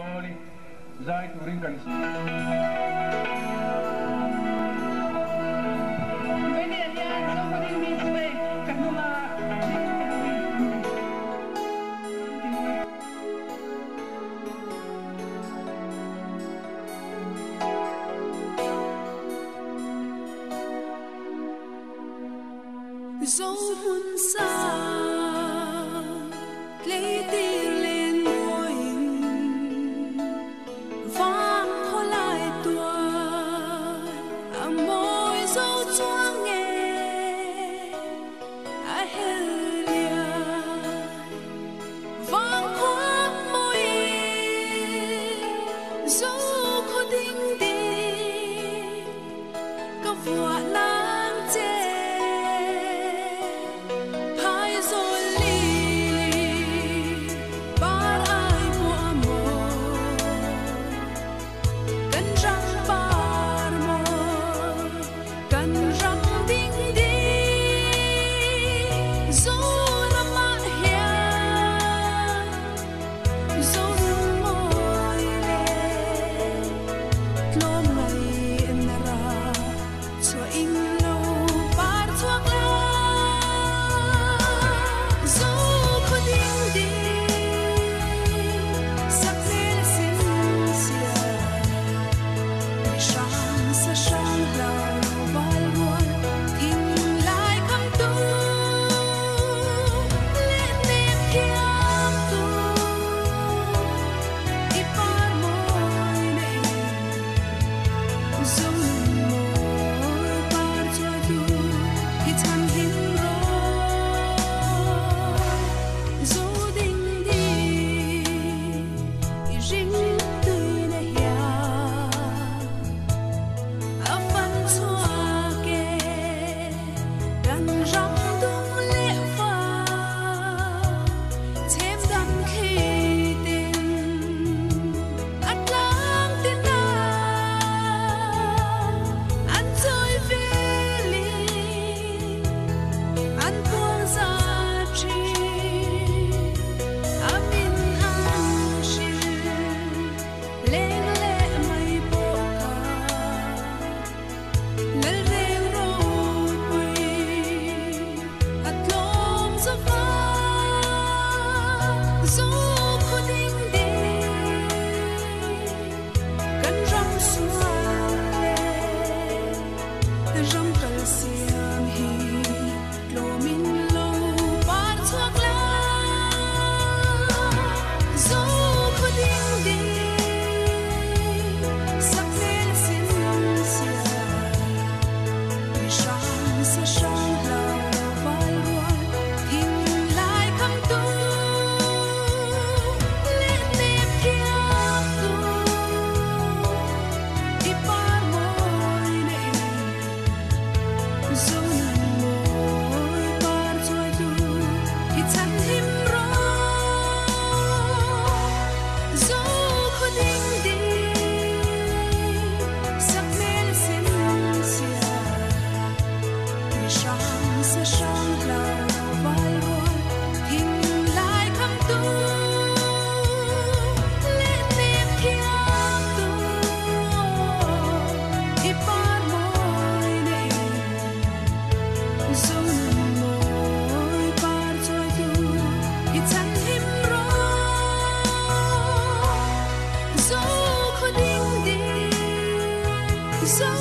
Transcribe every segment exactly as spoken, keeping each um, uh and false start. Bali, Zeit und so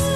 so